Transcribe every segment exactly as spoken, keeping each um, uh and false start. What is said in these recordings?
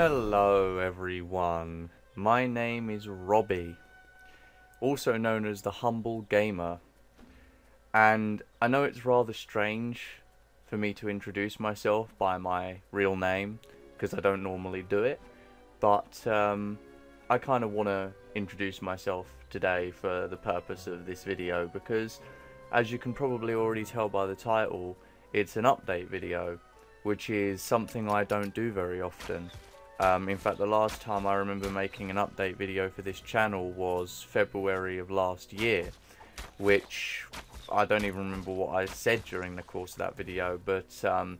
Hello everyone, my name is Robbie, also known as The Humble Gamer, and I know it's rather strange for me to introduce myself by my real name, because I don't normally do it, but um, I kind of want to introduce myself today for the purpose of this video, because as you can probably already tell by the title, it's an update video, which is something I don't do very often. Um, in fact, the last time I remember making an update video for this channel was February of last year, which I don't even remember what I said during the course of that video, but um,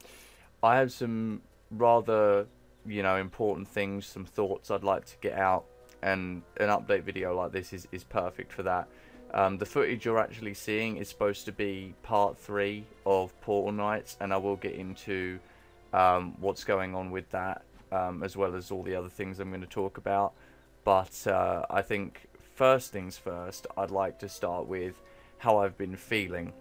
I have some rather, you know, important things, some thoughts I'd like to get out, and an update video like this is, is perfect for that. Um, the footage you're actually seeing is supposed to be part three of Portal Knights, and I will get into Um, what's going on with that, um, as well as all the other things I'm going to talk about. But uh, I think first things first, I'd like to start with how I've been feeling.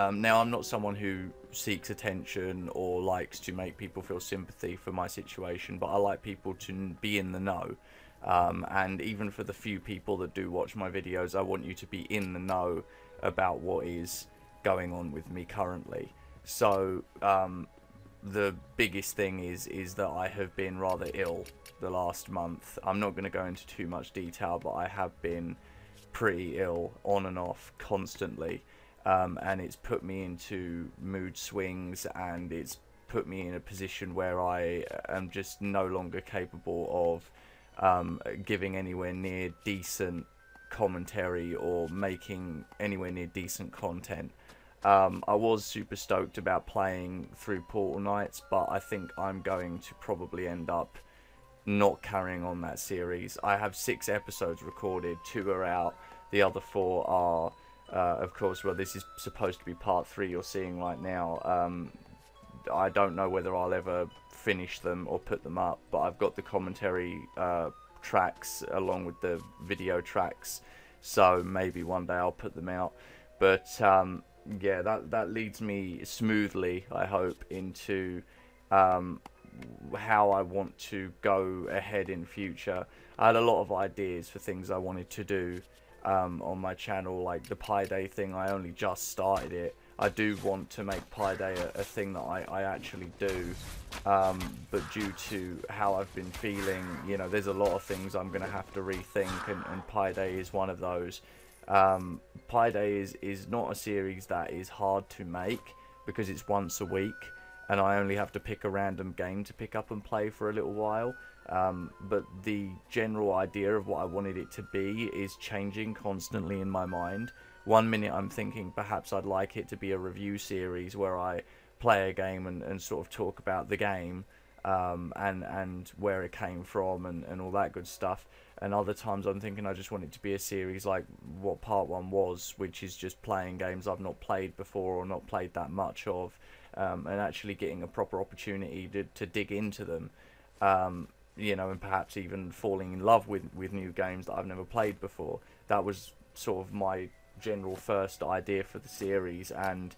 Um, now, I'm not someone who seeks attention or likes to make people feel sympathy for my situation, but I like people to be in the know. Um, and even for the few people that do watch my videos, I want you to be in the know about what is going on with me currently. So, um... the biggest thing is is that I have been rather ill the last month. I'm not going to go into too much detail, but I have been pretty ill on and off constantly, um, and it's put me into mood swings, and it's put me in a position where I am just no longer capable of um, giving anywhere near decent commentary or making anywhere near decent content. Um, I was super stoked about playing through Portal Knights, but I think I'm going to probably end up not carrying on that series. I have six episodes recorded, two are out, the other four are, uh, of course, well, this is supposed to be part three you're seeing right now. Um, I don't know whether I'll ever finish them or put them up, but I've got the commentary uh, tracks along with the video tracks, so maybe one day I'll put them out. But um, yeah, that that leads me smoothly, I hope, into um, how I want to go ahead in future. I had a lot of ideas for things I wanted to do um, on my channel, like the Pi Day thing. I only just started it. I do want to make Pi Day a, a thing that I, I actually do, um, but due to how I've been feeling, you know, there's a lot of things I'm going to have to rethink, and, and Pi Day is one of those. Um, Pi Day is, is not a series that is hard to make because it's once a week and I only have to pick a random game to pick up and play for a little while, um, but the general idea of what I wanted it to be is changing constantly in my mind. One minute I'm thinking perhaps I'd like it to be a review series where I play a game and, and sort of talk about the game, um, and, and where it came from and, and all that good stuff. And other times I'm thinking I just want it to be a series like what part one was, which is just playing games I've not played before or not played that much of, um, and actually getting a proper opportunity to, to dig into them, um, you know, and perhaps even falling in love with, with new games that I've never played before. That was sort of my general first idea for the series, and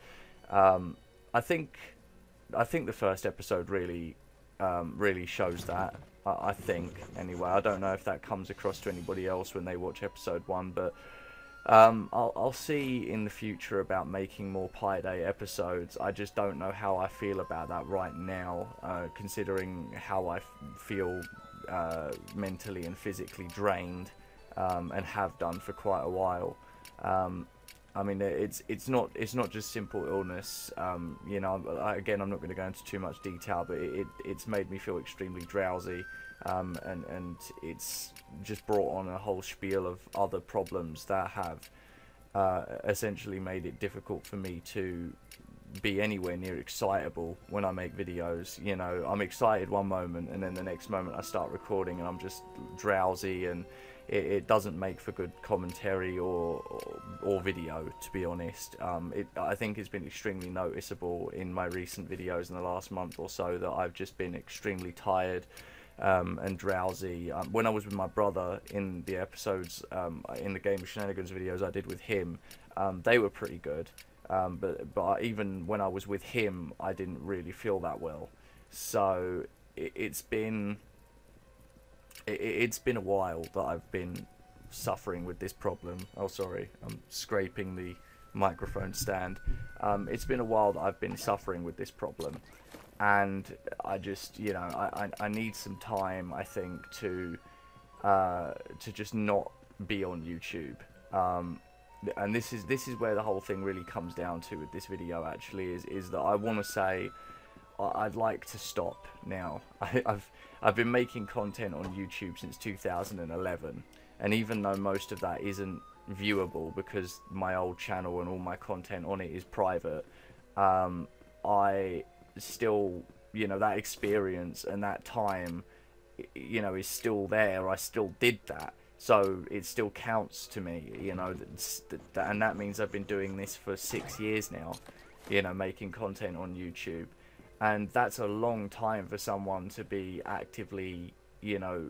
um, I think I think the first episode really um, really shows that. I think, anyway. I don't know if that comes across to anybody else when they watch episode one, but um, I'll, I'll see in the future about making more Pi Day episodes. I just don't know how I feel about that right now, uh, considering how I f feel uh, mentally and physically drained, um, and have done for quite a while. Um, I mean, it's it's not it's not just simple illness. Um, you know, I, again, I'm not going to go into too much detail, but it, it it's made me feel extremely drowsy, um, and and it's just brought on a whole spiel of other problems that have uh, essentially made it difficult for me to be anywhere near excitable when I make videos. You know, I'm excited one moment, and then the next moment I start recording, and I'm just drowsy, and It, it doesn't make for good commentary or or, or video, to be honest. Um, it, I think it's been extremely noticeable in my recent videos in the last month or so that I've just been extremely tired um, and drowsy. Um, when I was with my brother in the episodes, um, in the Game of Shenanigans videos I did with him, um, they were pretty good. Um, but, but even when I was with him, I didn't really feel that well. So it, it's been it, it's been a while that I've been suffering with this problem. Oh, sorry, I'm scraping the microphone stand. Um, it's been a while that I've been suffering with this problem, and I just, you know, I, I, I need some time, I think, to uh, to just not be on YouTube. Um, and this is this is where the whole thing really comes down to with this video, actually, is is that I want to say I'd like to stop now. I, I've I've been making content on YouTube since two thousand eleven, and even though most of that isn't viewable because my old channel and all my content on it is private, um, I still, you know, that experience and that time, you know, is still there. I still did that, so it still counts to me, you know, that, and that means I've been doing this for six years now, you know, making content on YouTube. And that's a long time for someone to be actively, you know,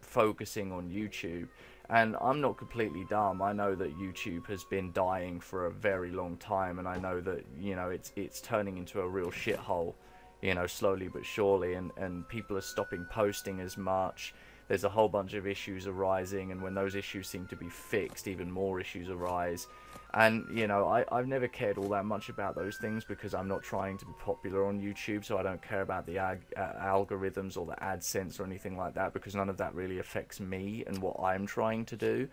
focusing on YouTube. And I'm not completely dumb. I know that YouTube has been dying for a very long time, and I know that, you know, it's it's turning into a real shithole, you know, slowly but surely, and, and people are stopping posting as much. There's a whole bunch of issues arising, and when those issues seem to be fixed, even more issues arise. And, you know, I, I've never cared all that much about those things because I'm not trying to be popular on YouTube, so I don't care about the ag uh, algorithms or the AdSense or anything like that, because none of that really affects me and what I'm trying to do.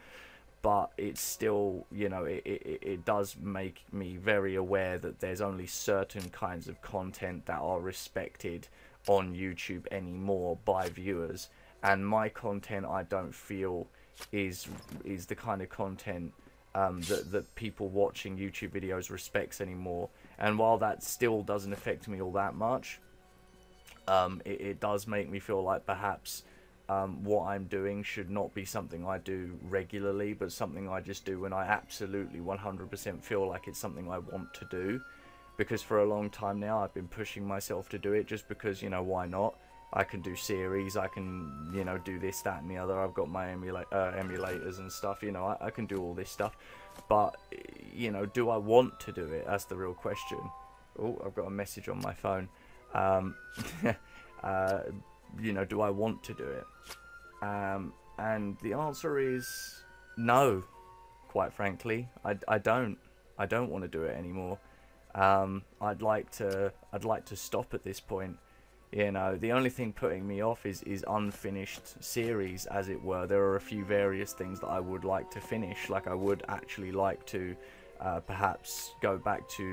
But it's still, you know, it, it, it does make me very aware that there's only certain kinds of content that are respected on YouTube anymore by viewers. And my content, I don't feel, is, is the kind of content Um, that, that people watching YouTube videos respects anymore. And while that still doesn't affect me all that much, um, it, it does make me feel like perhaps um, what I'm doing should not be something I do regularly, but something I just do when I absolutely one hundred percent feel like it's something I want to do. Because for a long time now, I've been pushing myself to do it just because, you know, why not? I can do series, I can, you know, do this, that, and the other. I've got my emula uh, emulators and stuff, you know, I, I can do all this stuff. But, you know, do I want to do it? That's the real question. Oh, I've got a message on my phone. Um, uh, you know, do I want to do it? Um, and the answer is no, quite frankly. I, I don't. I don't want to do it anymore. Um, I'd like to, I'd like to stop at this point. You know, the only thing putting me off is, is unfinished series, as it were. There are a few various things that I would like to finish. Like, I would actually like to uh, perhaps go back to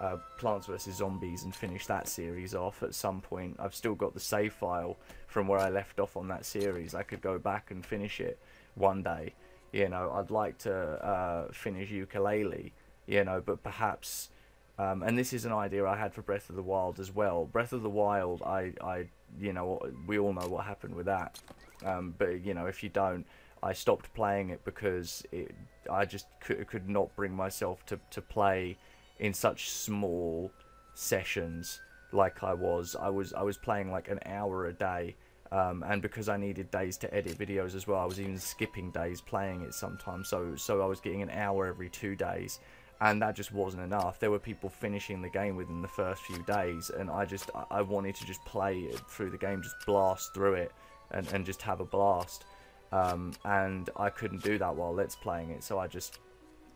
uh, Plants versus. Zombies and finish that series off at some point. I've still got the save file from where I left off on that series. I could go back and finish it one day. You know, I'd like to uh, finish Ukulele, you know, but perhaps... Um, and this is an idea I had for Breath of the Wild as well. Breath of the Wild, I, I you know, we all know what happened with that. Um, but, you know, if you don't, I stopped playing it because it, I just could, could not bring myself to, to play in such small sessions like I was. I was, I was playing like an hour a day. Um, and because I needed days to edit videos as well, I was even skipping days playing it sometimes. So, so I was getting an hour every two days. And that just wasn't enough. There were people finishing the game within the first few days, and I just I wanted to just play through the game, just blast through it, and, and just have a blast. Um, and I couldn't do that while Let's Playing it, so I just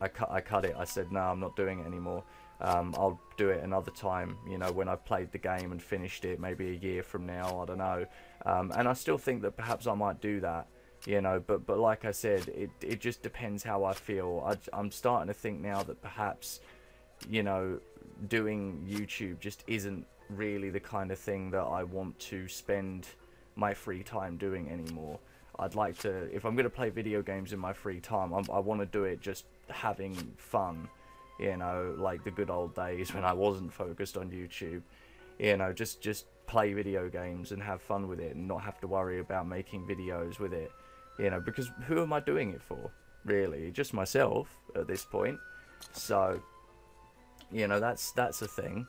I cut I cut it. I said no, I'm not doing it anymore. Um, I'll do it another time. You know, when I've played the game and finished it, maybe a year from now. I don't know. Um, and I still think that perhaps I might do that. You know, but but like I said, it it just depends how I feel. I, I'm starting to think now that perhaps, you know, doing YouTube just isn't really the kind of thing that I want to spend my free time doing anymore. I'd like to, if I'm going to play video games in my free time, I'm, I want to do it just having fun, you know, like the good old days when I wasn't focused on YouTube. You know, just just play video games and have fun with it and not have to worry about making videos with it. You know, because who am I doing it for, really? Just myself at this point. So, you know, that's that's a thing.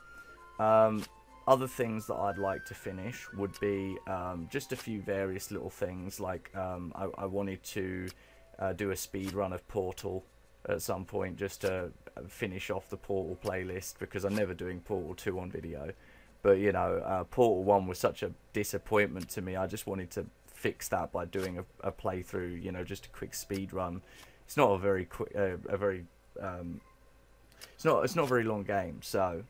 Um, other things that I'd like to finish would be um, just a few various little things. Like, um, I, I wanted to uh, do a speed run of Portal at some point just to finish off the Portal playlist, because I'm never doing Portal two on video. But, you know, uh, Portal one was such a disappointment to me. I just wanted to fix that by doing a, a playthrough, you know, just a quick speed run. It's not a very quick, uh, a very, um, it's not, it's not a very long game. So,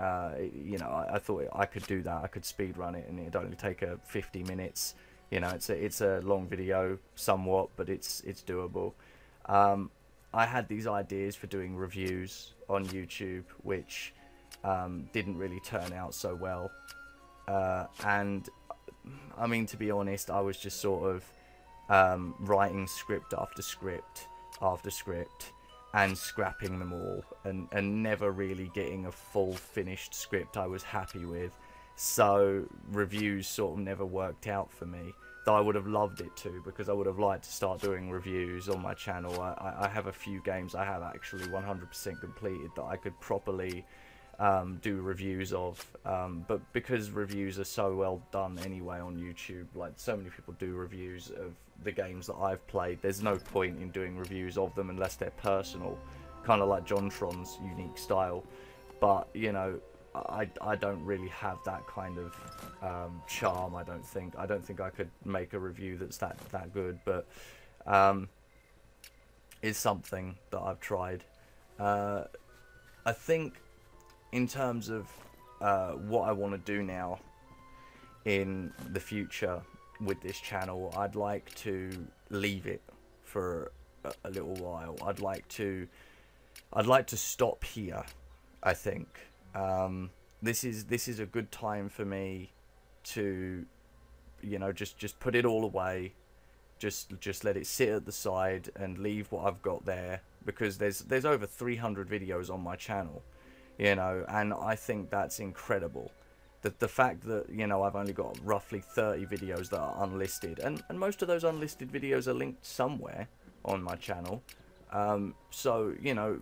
uh, it, you know, I, I thought I could do that. I could speed run it, and it'd only take a fifty minutes. You know, it's a, it's a long video somewhat, but it's, it's doable. Um, I had these ideas for doing reviews on YouTube, which um, didn't really turn out so well. Uh, and I mean, to be honest, I was just sort of um, writing script after script after script and scrapping them all, and, and never really getting a full finished script I was happy with. So reviews sort of never worked out for me. Though I would have loved it to, because I would have liked to start doing reviews on my channel. I, I have a few games I have actually one hundred percent completed that I could properly um, do reviews of, um, but because reviews are so well done anyway on YouTube, like so many people do reviews of the games that I've played, there's no point in doing reviews of them unless they're personal, kind of like JonTron's unique style. But, you know, I, I don't really have that kind of um, charm, I don't think. I don't think I could make a review that's that, that good, but um, it's something that I've tried. Uh, I think in terms of uh, what I want to do now in the future with this channel, I'd like to leave it for a, a little while. I'd like to, I'd like to stop here, I think. Um, this is this is a good time for me to, you know, just just put it all away, just just let it sit at the side and leave what I've got there, because there's there's over three hundred videos on my channel, you know, and I think that's incredible. That the fact that, you know, I've only got roughly thirty videos that are unlisted, and and most of those unlisted videos are linked somewhere on my channel. Um, so, you know,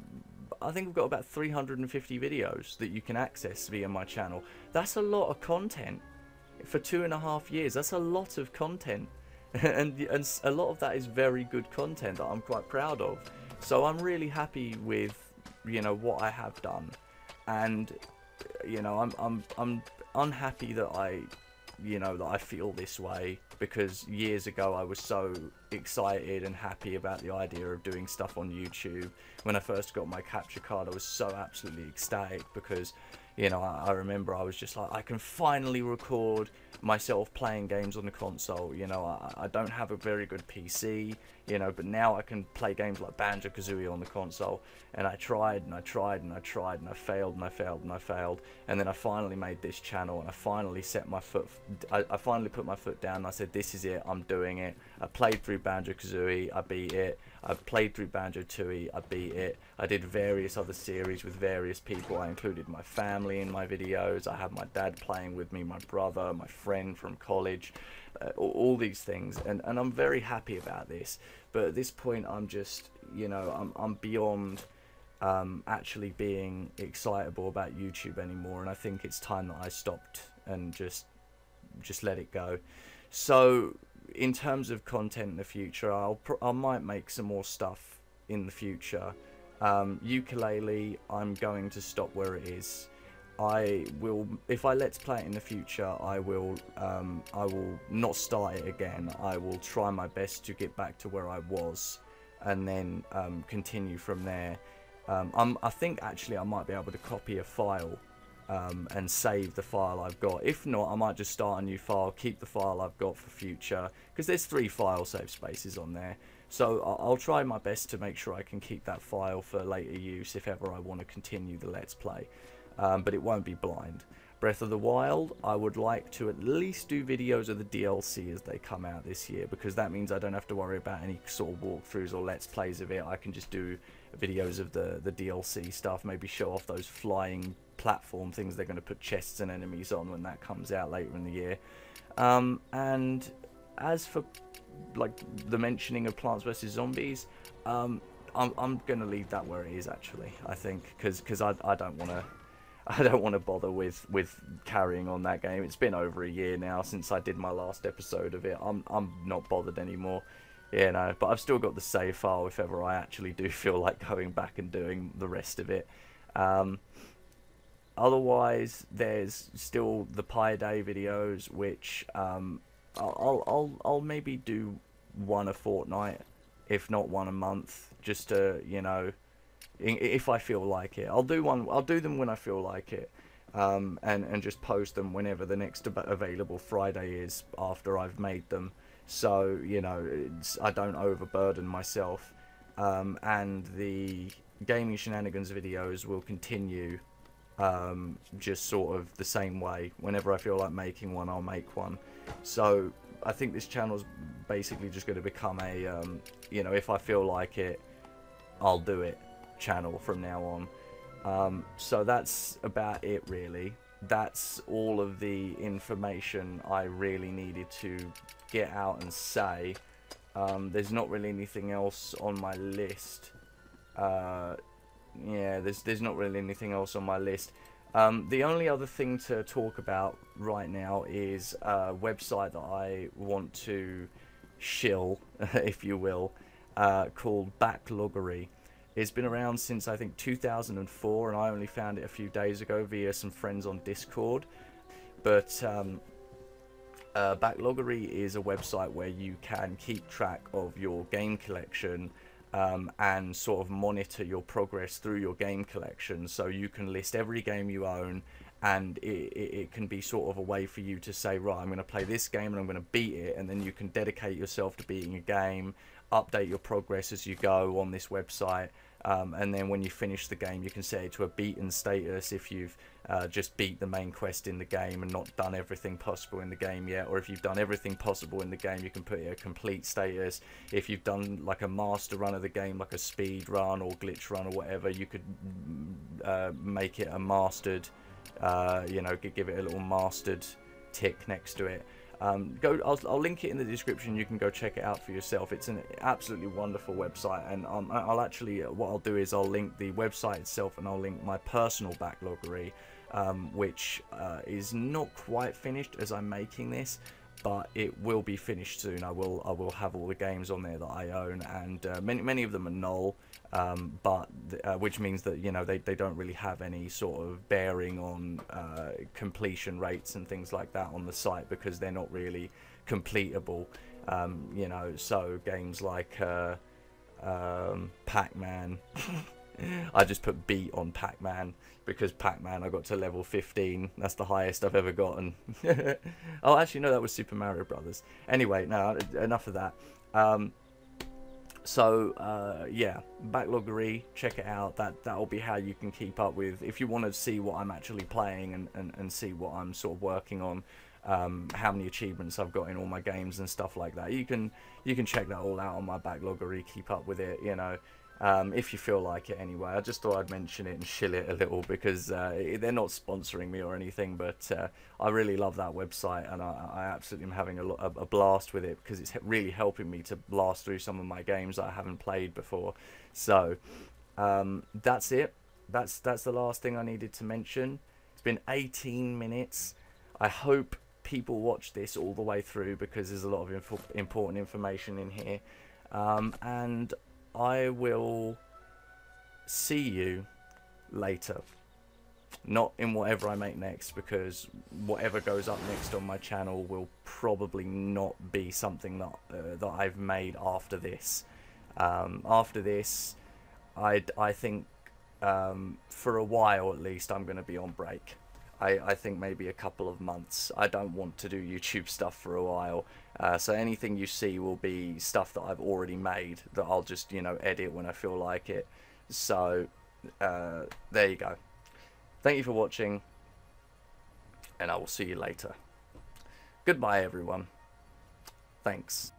I think I've got about three hundred fifty videos that you can access via my channel. That's a lot of content for two and a half years. That's a lot of content, and, and a lot of that is very good content that I'm quite proud of. So I'm really happy with, you know, what I have done, and, you know, I'm I'm I'm unhappy that I, you know, that I feel this way, because years ago I was so excited and happy about the idea of doing stuff on YouTube. When I first got my capture card, I was so absolutely ecstatic, because, you know, I, I remember I was just like, I can finally record myself playing games on the console. You know, I, I don't have a very good P C, you know, but now I can play games like Banjo Kazooie on the console. And I tried and I tried and I tried and I failed and I failed and I failed, and then I finally made this channel, and I finally set my foot, I, I finally put my foot down, and I said, this is it, I'm doing it. I played through Banjo Kazooie, I beat it. I played through Banjo Tooie, I beat it. I did various other series with various people. I included my family in my videos. I had my dad playing with me, my brother, my friend from college, uh, all these things, and and I'm very happy about this. But at this point, I'm just, you know, I'm I'm beyond um, actually being excitable about YouTube anymore, and I think it's time that I stopped and just just let it go. So, in terms of content in the future, I'll pr I might make some more stuff in the future. Um, ukulele, I'm going to stop where it is. I will, if I let's play it in the future, I will, um, I will not start it again. I will try my best to get back to where I was, and then um, continue from there. Um, I'm, I think actually I might be able to copy a file Um, and save the file I've got. If not, I might just start a new file, keep the file I've got for future, because there's three file save spaces on there. So I'll try my best to make sure I can keep that file for later use if ever I want to continue the Let's Play, um, but it won't be blind. Breath of the Wild, I would like to at least do videos of the D L C as they come out this year, because that means I don't have to worry about any sort of walkthroughs or Let's Plays of it. I can just do videos of the, the D L C stuff, maybe show off those flying platform things they're going to put chests and enemies on when that comes out later in the year. Um, and as for like the mentioning of Plants versus. Zombies, um, I'm, I'm going to leave that where it is actually, I think, because because I, I don't want to I don't want to bother with with carrying on that game. It's been over a year now since I did my last episode of it. I'm I'm not bothered anymore. You know, but I've still got the save file if ever I actually do feel like going back and doing the rest of it. Um, Otherwise, there's still the Pi Day videos, which um, I'll, I'll, I'll maybe do one a fortnight, if not one a month, just to, you know, if I feel like it. I'll do one, I'll do them when I feel like it, um, and, and just post them whenever the next available Friday is after I've made them. So, you know, it's, I don't overburden myself, um, and the Gaming Shenanigans videos will continue um, just sort of the same way. Whenever I feel like making one, I'll make one. So I think this channel's basically just going to become a, um, you know, if I feel like it, I'll do it channel from now on. Um, so that's about it, really. That's all of the information I really needed to get out and say. Um, there's not really anything else on my list. Uh, yeah, there's, there's not really anything else on my list. Um, the only other thing to talk about right now is a website that I want to shill, if you will, uh, called Backloggery. It's been around since, I think, two thousand four, and I only found it a few days ago via some friends on Discord. But um, uh, Backloggery is a website where you can keep track of your game collection, Um, and sort of monitor your progress through your game collection, so you can list every game you own, and it, it, it can be sort of a way for you to say, right, I'm going to play this game and I'm going to beat it, and then you can dedicate yourself to beating a game, update your progress as you go on this website, um, and then when you finish the game you can set it to a beaten status if you've uh, just beat the main quest in the game and not done everything possible in the game yet, or if you've done everything possible in the game you can put it a complete status. If you've done like a master run of the game, like a speed run or glitch run or whatever, you could uh, make it a mastered, uh, you know, give it a little mastered tick next to it. Um, go, I'll, I'll link it in the description. You can go check it out for yourself. It's an absolutely wonderful website, and um, I'll actually, what I'll do is I'll link the website itself, and I'll link my personal Backloggery, um, which uh, is not quite finished as I'm making this, but it will be finished soon. I will, I will have all the games on there that I own, and uh, many, many of them are null, um, but uh, which means that, you know, they, they don't really have any sort of bearing on uh, completion rates and things like that on the site, because they're not really completable. Um, you know, so games like uh, um, Pac-Man. I just put beat on Pac-Man because Pac-Man, I got to level fifteen. That's the highest I've ever gotten. Oh, actually, no, that was Super Mario Brothers. Anyway, no, enough of that. Um, so, uh, yeah, Backloggery, check it out. That, that'll be how you can keep up with, if you want to see what I'm actually playing and, and, and see what I'm sort of working on, um, how many achievements I've got in all my games and stuff like that. You can, you can check that all out on my Backloggery, keep up with it, you know. Um, if you feel like it anyway. I just thought I'd mention it and shill it a little, because uh, they're not sponsoring me or anything, but uh, I really love that website, and I, I absolutely am having a, a blast with it, because it's really helping me to blast through some of my games that I haven't played before. So um, that's it. That's, that's the last thing I needed to mention. It's been eighteen minutes. I hope people watch this all the way through, because there's a lot of inf important information in here. Um, and I will see you later, not in whatever I make next, because whatever goes up next on my channel will probably not be something that uh, that I've made after this. Um, after this, I I think um, for a while at least I'm going to be on break. I, I think maybe a couple of months. I don't want to do YouTube stuff for a while, uh, so anything you see will be stuff that I've already made that I'll just, you know, edit when I feel like it. So uh, there you go. Thank you for watching, and I will see you later. Goodbye, everyone. Thanks.